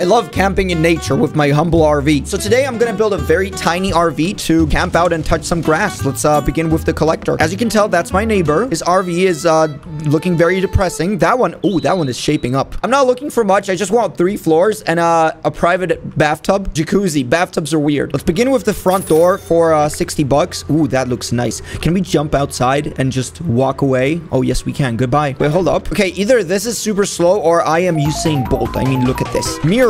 I love camping in nature with my humble RV. So today I'm gonna build a very tiny RV to camp out and touch some grass. Let's begin with the collector. As you can tell, that's my neighbor. His RV is looking very depressing. That one, oh, that one is shaping up. I'm not looking for much. I just want 3 floors and a private bathtub. Jacuzzi. Bathtubs are weird. Let's begin with the front door for $60. Ooh, that looks nice. Can we jump outside and just walk away? Oh, yes, we can. Goodbye. Wait, hold up. Okay, either this is super slow or I am Usain Bolt. I mean, look at this. Mirrors.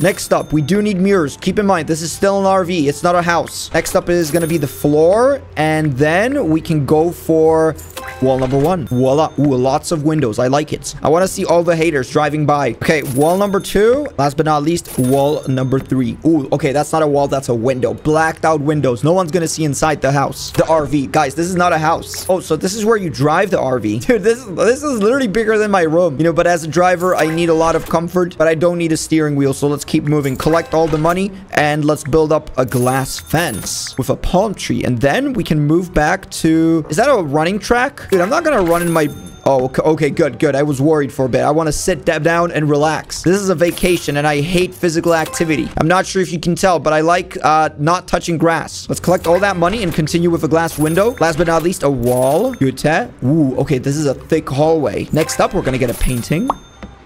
Next up, we do need mirrors. Keep in mind, this is still an RV. It's not a house. Next up is going to be the floor. And then we can go for wall number 1. Voila. Ooh, lots of windows. I like it. I want to see all the haters driving by. Okay, wall number 2. Last but not least, wall number 3. Ooh, okay, that's not a wall. That's a window. Blacked out windows. No one's going to see inside the house. The RV. Guys, this is not a house. Oh, so this is where you drive the RV. Dude, this is literally bigger than my room. You know, but as a driver, I need a lot of comfort, but I don't need a steering wheel. So let's keep moving, collect all the money, and let's build up a glass fence with a palm tree, and then we can move back to... Is that a running track? Dude, I'm not gonna run in my... Oh, okay, good. I was worried for a bit. I want to sit down and relax. This is a vacation, and I hate physical activity. I'm not sure if you can tell, but I like not touching grass. Let's collect all that money and continue with a glass window. Last but not least, a wall. Ooh, okay, this is a thick hallway. Next up, we're gonna get a painting.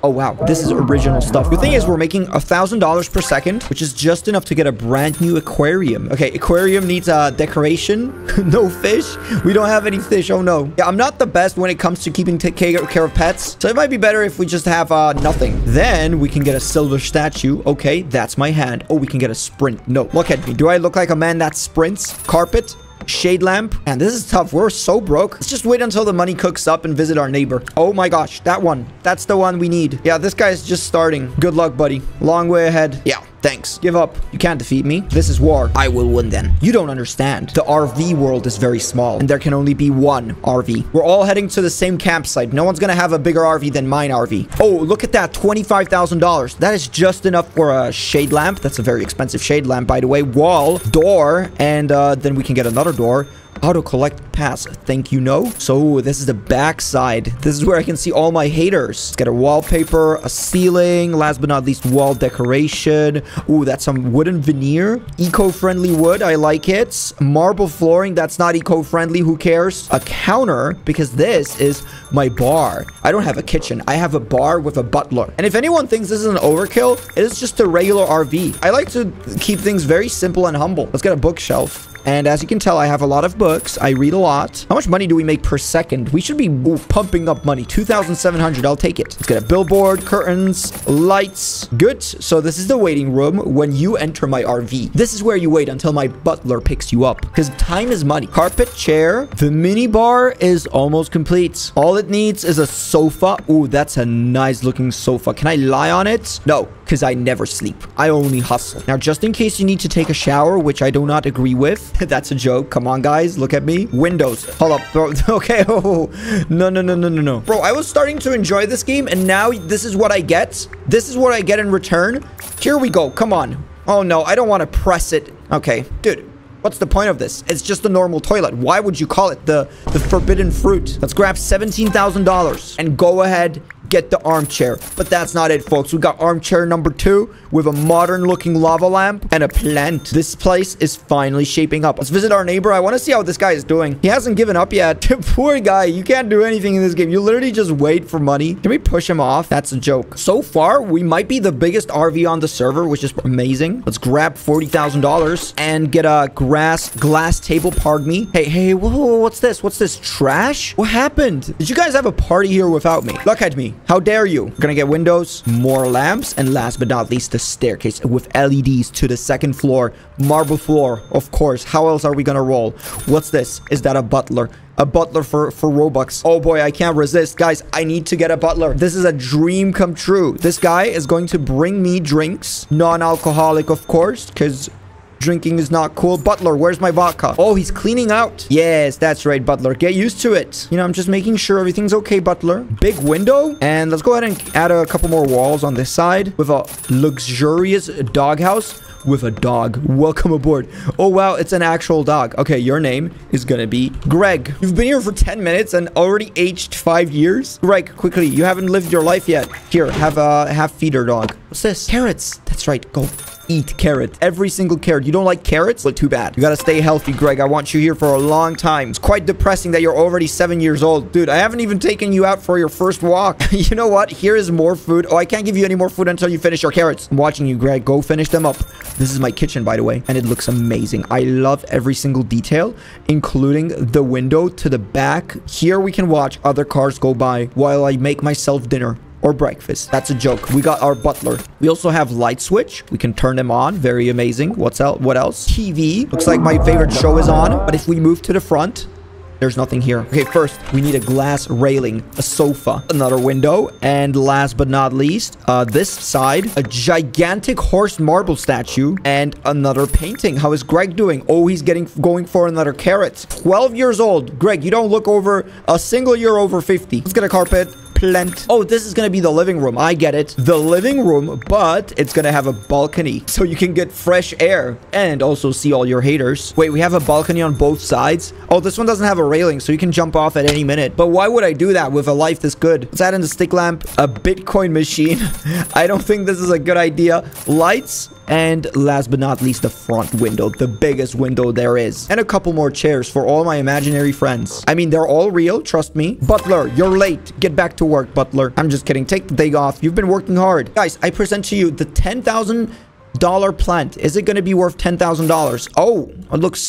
Oh, wow. This is original stuff. The thing is, we're making $1,000 per second, which is just enough to get a brand new aquarium. Okay, aquarium needs decoration. No fish. We don't have any fish. Oh, no. Yeah, I'm not the best when it comes to keeping care of pets. So it might be better if we just have nothing. Then we can get a silver statue. Okay, that's my hand. Oh, we can get a sprint. No, look at me. Do I look like a man that sprints? Carpet? Shade lamp. And this is tough. We're so broke. Let's just wait until the money cooks up and visit our neighbor. Oh my gosh, that one. That's the one we need. Yeah, this guy's just starting. Good luck, buddy. Long way ahead. Yeah. Thanks. Give up. You can't defeat me. This is war. I will win then. You don't understand. The RV world is very small, and there can only be one RV. We're all heading to the same campsite. No one's gonna have a bigger RV than mine RV. Oh, look at that. $25,000. That is just enough for a shade lamp. That's a very expensive shade lamp, by the way. Wall, door, and then we can get another door. Auto collect pass. Thank you, no. So this is the back side. This is where I can see all my haters. Let's get a wallpaper, a ceiling, last but not least, wall decoration. Ooh, that's some wooden veneer. Eco-friendly wood. I like it. Marble flooring. That's not eco-friendly. Who cares? A counter, because this is my bar. I don't have a kitchen. I have a bar with a butler. And if anyone thinks this is an overkill, it is just a regular RV. I like to keep things very simple and humble. Let's get a bookshelf. And as you can tell, I have a lot of books. I read a lot. How much money do we make per second? We should be pumping up money. 2,700. I'll take it. Let's get a billboard, curtains, lights. Good. So this is the waiting room when you enter my RV. This is where you wait until my butler picks you up, because time is money. Carpet, chair. The mini bar is almost complete. All it needs is a sofa. Ooh, that's a nice looking sofa. Can I lie on it? No, because I never sleep. I only hustle. Now, just in case you need to take a shower, which I do not agree with. That's a joke. Come on, guys. Look at me. Windows. Hold up, bro. Okay. Oh, no. Bro, I was starting to enjoy this game, and now this is what I get. This is what I get in return. Here we go. Come on. Oh, no. I don't want to press it. Okay. Dude, what's the point of this? It's just a normal toilet. Why would you call it the forbidden fruit? Let's grab $17,000 and go ahead, get the armchair. But that's not it, folks. We got armchair number 2 with a modern looking lava lamp and a plant. This place is finally shaping up. Let's visit our neighbor. I want to see how this guy is doing. He hasn't given up yet. Poor guy. You can't do anything in this game. You literally just wait for money. Can we push him off? That's a joke. So far, we might be the biggest RV on the server, which is amazing. Let's grab $40,000 and get a glass table. Pardon me. Hey, whoa, what's this? What's this? Trash? What happened? Did you guys have a party here without me? Look at me. How dare you? We're gonna get windows, more lamps, and last but not least, the staircase with LEDs to the second floor. Marble floor, of course. How else are we gonna roll? What's this? Is that a butler? A butler for Robux. Oh boy, I can't resist. Guys, I need to get a butler. This is a dream come true. This guy is going to bring me drinks. Non-alcoholic, of course, because drinking is not cool. Butler, where's my vodka? Oh, he's cleaning out. Yes, that's right, butler. Get used to it. You know, I'm just making sure everything's okay, butler. Big window. And let's go ahead and add a couple more walls on this side with a luxurious doghouse with a dog. Welcome aboard. Oh, wow, it's an actual dog. Okay, your name is gonna be Greg. You've been here for 10 minutes and already aged 5 years. Greg, quickly, you haven't lived your life yet. Here, have feeder dog. What's this? Carrots. That's right, go eat carrot. Every single carrot. You don't like carrots? Well, too bad. You gotta stay healthy, Greg. I want you here for a long time. It's quite depressing that you're already 7 years old. Dude, I haven't even taken you out for your first walk. You know what? Here is more food. Oh, I can't give you any more food until you finish your carrots. I'm watching you, Greg. Go finish them up. This is my kitchen, by the way, and it looks amazing. I love every single detail, including the window to the back. Here we can watch other cars go by while I make myself dinner. Or breakfast. That's a joke. We got our butler. We also have light switch. We can turn them on. Very amazing. What's else? What else? TV. Looks like my favorite show is on. But if we move to the front, there's nothing here. Okay, first, we need a glass railing, a sofa, another window, and last but not least, this side, a gigantic horse marble statue, and another painting. How is Greg doing? Oh, he's going for another carrot. 12 years old. Greg, you don't look over a single year over 50. Let's get a carpet. Plant. Oh, this is going to be the living room. I get it. The living room, but it's going to have a balcony so you can get fresh air and also see all your haters. Wait, we have a balcony on both sides. Oh, this one doesn't have a railing, so you can jump off at any minute. But why would I do that with a life this good? Let's add in the stick lamp, a Bitcoin machine. I don't think this is a good idea. Lights. And last but not least, the front window, the biggest window there is. And a couple more chairs for all my imaginary friends. I mean, they're all real, trust me. Butler, you're late. Get back to work, butler. I'm just kidding. Take the day off. You've been working hard. Guys, I present to you the $10,000 plant. Is it going to be worth $10,000? Oh, it looks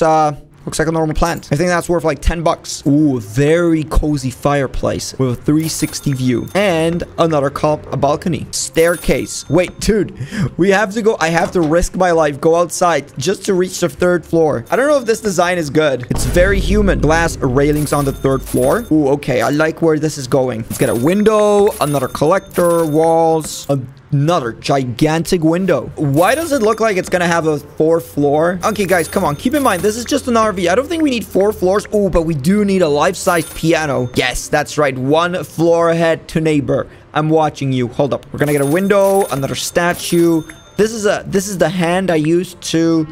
like a normal plant. I think that's worth like 10 bucks. Ooh, very cozy fireplace with a 360 view and another balcony. Staircase. Wait, dude, we have to go. I have to risk my life, go outside just to reach the third floor. I don't know if this design is good. It's very human. Glass railings on the third floor. Ooh, okay. I like where this is going. Let's get a window, another collector, walls, another gigantic window. Why does it look like it's gonna have a fourth floor? Okay, guys, come on. Keep in mind, this is just an RV. I don't think we need 4 floors. Oh, but we do need a life-sized piano. Yes, that's right. 1 floor ahead to neighbor. I'm watching you. Hold up. We're gonna get a window, another statue. This is the hand I used to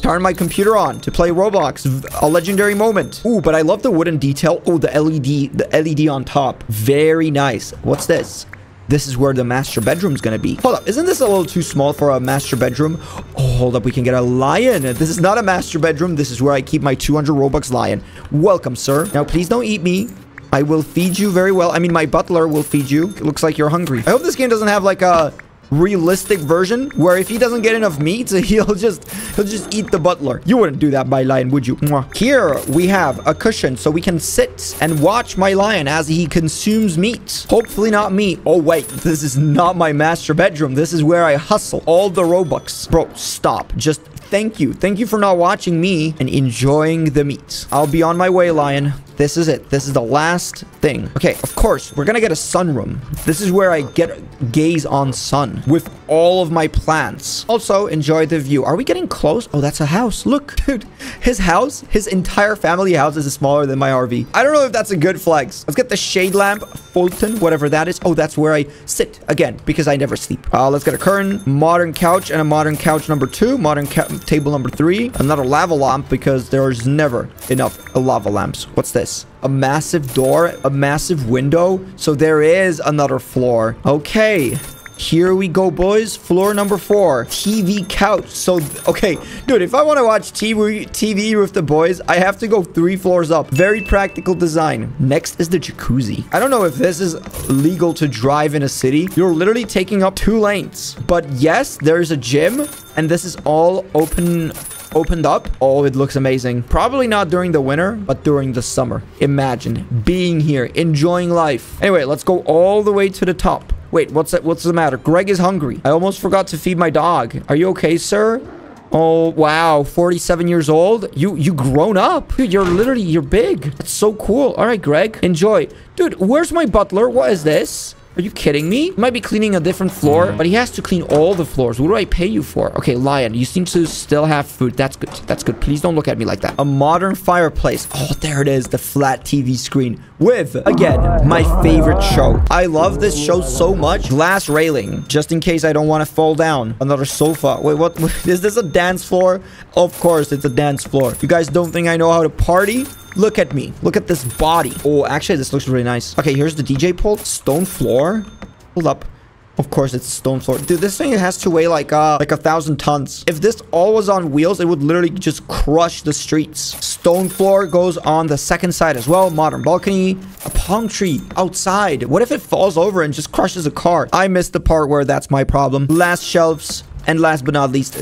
turn my computer on to play Roblox. A legendary moment. Ooh, but I love the wooden detail. Oh, the LED on top. Very nice. What's this? This is where the master bedroom's gonna be. Hold up, isn't this a little too small for a master bedroom? Oh, hold up, we can get a lion. This is not a master bedroom. This is where I keep my 200 Robux lion. Welcome, sir. Now, please don't eat me. I will feed you very well. I mean, my butler will feed you. It looks like you're hungry. I hope this game doesn't have like a realistic version where if he doesn't get enough meat, he'll just eat the butler. You wouldn't do that, my lion, would you? Mwah. Here we have a cushion so we can sit and watch my lion as he consumes meat. Hopefully not me. Oh wait, this is not my master bedroom. This is where I hustle all the Robux. Bro, stop. Just thank you for not watching me and enjoying the meat. I'll be on my way, lion. This is it. This is the last thing. Okay, of course, we're gonna get a sunroom. This is where I gaze on sun with all of my plants. Also, enjoy the view. Are we getting close? Oh, that's a house. Look, dude, his house, his entire family house is smaller than my RV. I don't know if that's a good flex. Let's get the shade lamp, Fulton, whatever that is. Oh, that's where I sit again because I never sleep. Let's get a curtain, modern couch, and a modern couch number 2, modern table number 3, another lava lamp because there's never enough lava lamps. What's this? A massive door, a massive window. So there is another floor. Okay. Here we go, boys. Floor number 4. TV couch. So, okay. Dude, if I want to watch TV with the boys, I have to go 3 floors up. Very practical design. Next is the jacuzzi. I don't know if this is legal to drive in a city. You're literally taking up 2 lanes. But yes, there's a gym. And this is all opened up. Oh, it looks amazing. Probably not during the winter, but during the summer. Imagine being here, enjoying life. Anyway, let's go all the way to the top. Wait, what's the matter? Greg is hungry. I almost forgot to feed my dog. Are you okay, sir? Oh, wow. 47 years old. You grown up. Dude, you're big. That's so cool. All right, Greg, enjoy. Dude, where's my butler? What is this? Are you kidding me? He might be cleaning a different floor, but he has to clean all the floors. What do I pay you for? Okay, lion, you seem to still have food. That's good. That's good. Please don't look at me like that. A modern fireplace. Oh, there it is. The flat TV screen with, again, my favorite show. I love this show so much. Glass railing, just in case I don't want to fall down. Another sofa. Wait, what? Is this a dance floor? Of course, it's a dance floor. You guys don't think I know how to party? Look at me. Look at this body. Oh, actually, this looks really nice. Okay, here's the DJ pole. Stone floor. Hold up. Of course, it's stone floor. Dude, this thing has to weigh like 1,000 tons. If this all was on wheels, it would literally just crush the streets. Stone floor goes on the second side as well. Modern balcony. A palm tree outside. What if it falls over and just crushes a car? I missed the part where that's my problem. Last shelves. And last but not least,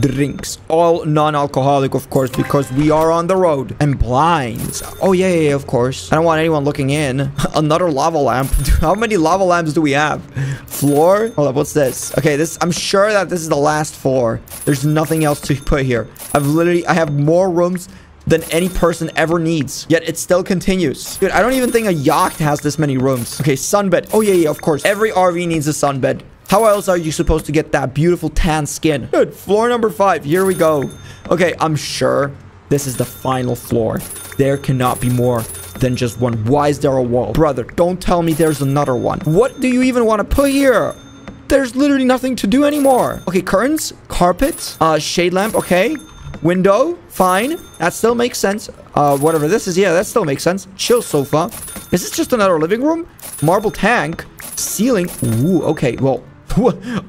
drinks. All non-alcoholic, of course, because we are on the road. And blinds. Oh, yeah, yeah, yeah, of course. I don't want anyone looking in. Another lava lamp. How many lava lamps do we have? Floor? Hold up, what's this? Okay, this, I'm sure that this is the last floor. There's nothing else to put here. I have more rooms than any person ever needs. Yet it still continues. Dude, I don't even think a yacht has this many rooms. Okay, sunbed. Oh, yeah, yeah, of course. Every RV needs a sunbed. How else are you supposed to get that beautiful tan skin? Good. Floor number 5. Here we go. Okay, I'm sure this is the final floor. There cannot be more than just one. Why is there a wall? Brother, don't tell me there's another one. What do you even want to put here? There's literally nothing to do anymore. Okay, curtains, carpet, shade lamp, okay. Window, fine. That still makes sense. Whatever this is, yeah, that still makes sense. Chill sofa. Is this just another living room? Marble tank, ceiling. Ooh, okay, well...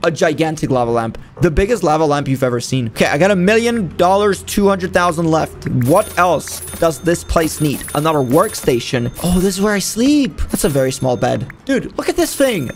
A gigantic lava lamp. The biggest lava lamp you've ever seen. Okay, I got $1 million, 200,000 left. What else does this place need? Another workstation. Oh, this is where I sleep. That's a very small bed. Dude, look at this thing.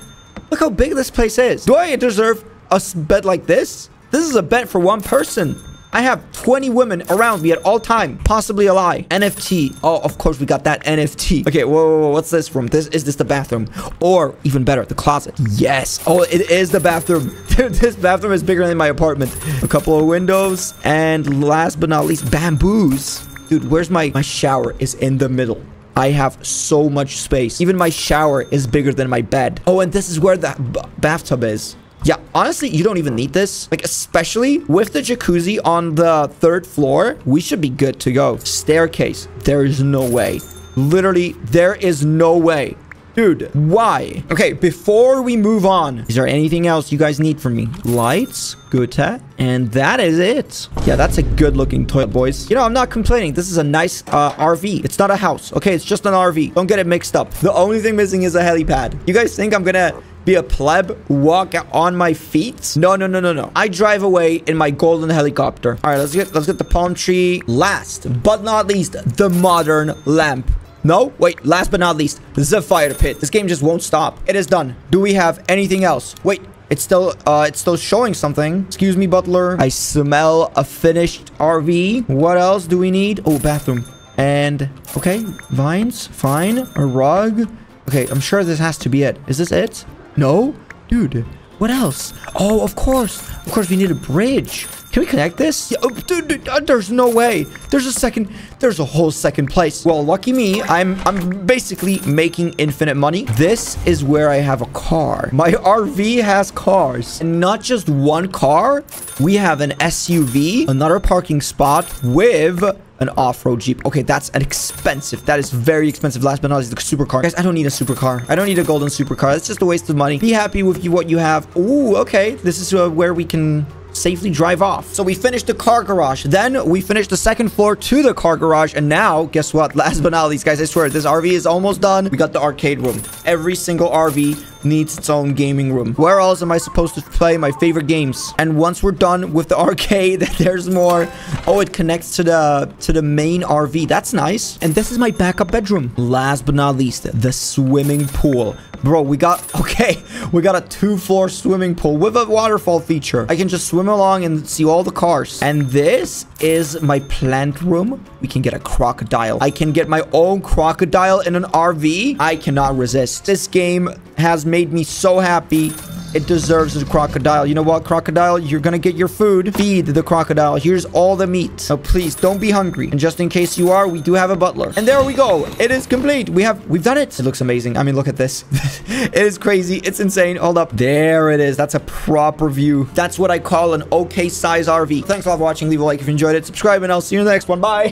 Look how big this place is. Do I deserve a bed like this? This is a bed for one person. I have 20 women around me at all time. Possibly a lie. NFT. Oh, of course we got that NFT. Okay, whoa, what's this room? Is this the bathroom? Or even better, the closet. Yes. Oh, it is the bathroom. Dude, this bathroom is bigger than my apartment. A couple of windows. And last but not least, bamboos. Dude, where's my shower? Is in the middle. I have so much space. Even my shower is bigger than my bed. Oh, and this is where the bathtub is. Yeah, honestly, you don't even need this. Like, especially with the jacuzzi on the 3rd floor, we should be good to go. Staircase. There is no way. Literally, there is no way. Dude, why? Okay, before we move on, is there anything else you guys need from me? Lights, Gota, and that is it. Yeah, that's a good-looking toilet, boys. You know, I'm not complaining. This is a nice RV. It's not a house, okay? It's just an RV. Don't get it mixed up. The only thing missing is a helipad. You guys think I'm gonna... be a pleb, walk on my feet? No, no, no, no, no. I drive away in my golden helicopter. All right, let's get the palm tree. Last but not least, the modern lamp. No, wait, last but not least, the fire pit. This game just won't stop. It is done. Do we have anything else? Wait, it's still showing something. Excuse me, butler. I smell a finished RV. What else do we need? Oh, bathroom. And, okay, vines, fine. A rug. Okay, I'm sure this has to be it. Is this it? No? Dude, what else? Oh, of course. Of course, we need a bridge. Can we connect this? Yeah, oh, dude, there's no way. There's a whole second place. Well, lucky me, I'm basically making infinite money. This is where I have a car. My RV has cars. And not just one car. We have an SUV, another parking spot with... an off-road Jeep. Okay, that's an expensive. That is very expensive. Last but not least, the supercar. Guys, I don't need a supercar. I don't need a golden supercar. That's just a waste of money. Be happy with what you have. Ooh, okay. This is where we can safely drive off. So we finished the car garage. Then we finished the 2nd floor to the car garage. And now, guess what? Last but not least, guys, I swear, this RV is almost done. We got the arcade room. Every single RV needs its own gaming room. Where else am I supposed to play my favorite games? And once we're done with the arcade, there's more. Oh, it connects to the main RV. That's nice. And this is my backup bedroom. Last but not least, the swimming pool. Bro, we got a 2-floor swimming pool with a waterfall feature. I can just swim along and see all the cars. And this is my plant room. We can get a crocodile. I can get my own crocodile in an RV. I cannot resist. This game has made me so happy. It deserves a crocodile. You know what, crocodile? You're gonna get your food. Feed the crocodile. Here's all the meat. Now, please, don't be hungry. And just in case you are, we do have a butler. And there we go. It is complete. We've done it. It looks amazing. I mean, look at this. It is crazy. It's insane. Hold up. There it is. That's a proper view. That's what I call an okay size RV. Thanks a lot for watching. Leave a like if you enjoyed it. Subscribe, and I'll see you in the next one. Bye.